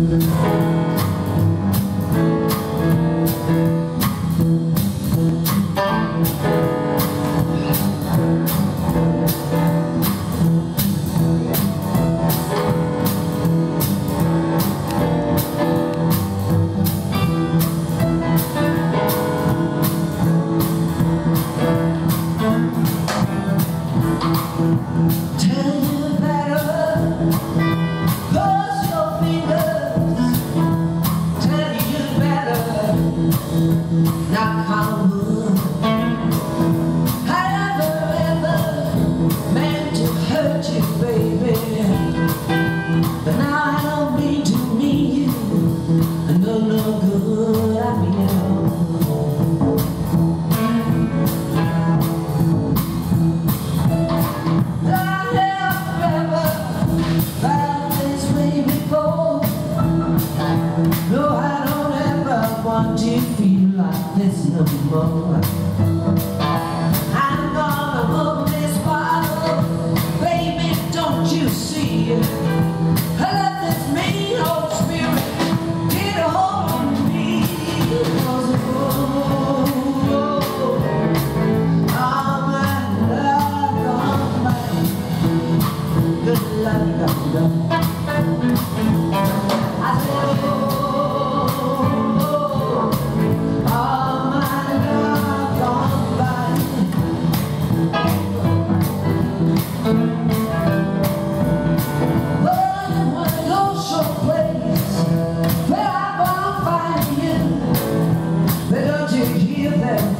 This no more. I'm gonna hold this bottle, baby, don't you see? I let this mean old spirit get a hold of me. 'Cause oh, all my love, all my good love, love, love.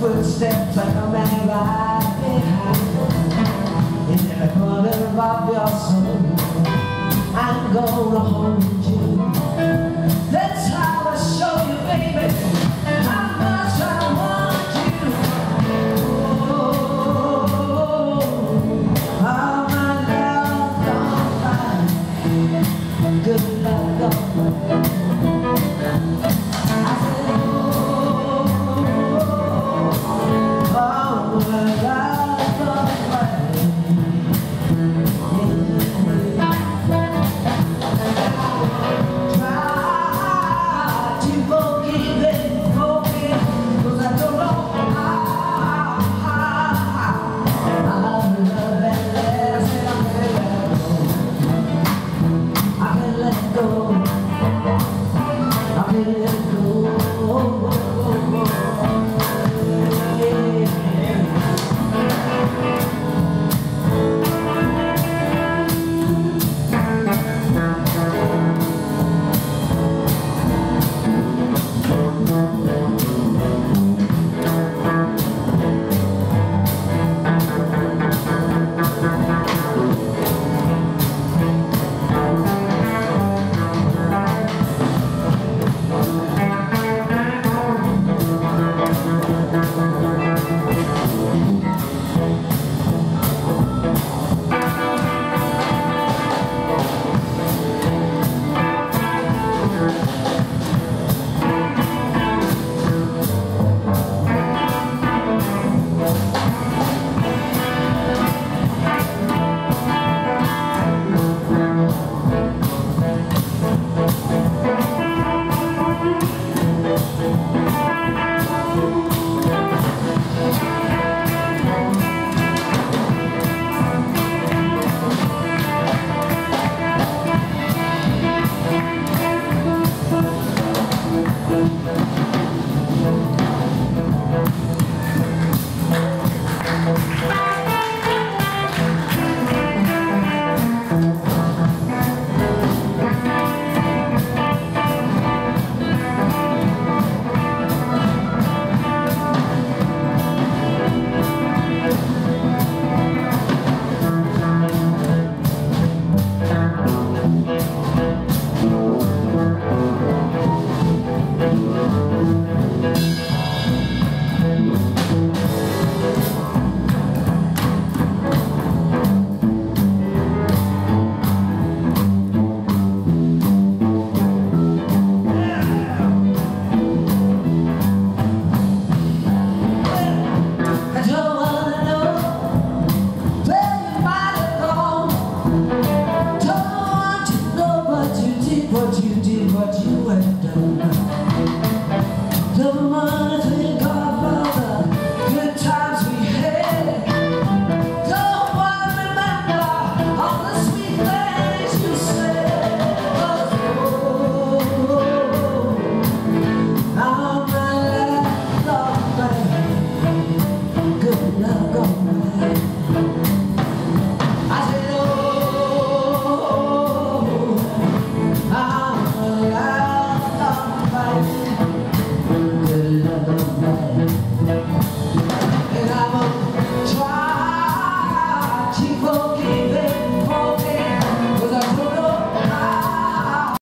Footsteps like a man right behind. In the corner of your soul, I'm gonna hold you. That's how I show you, baby, how much I want you. Oh, all my love, all mine. Good love, all mine. what you have done.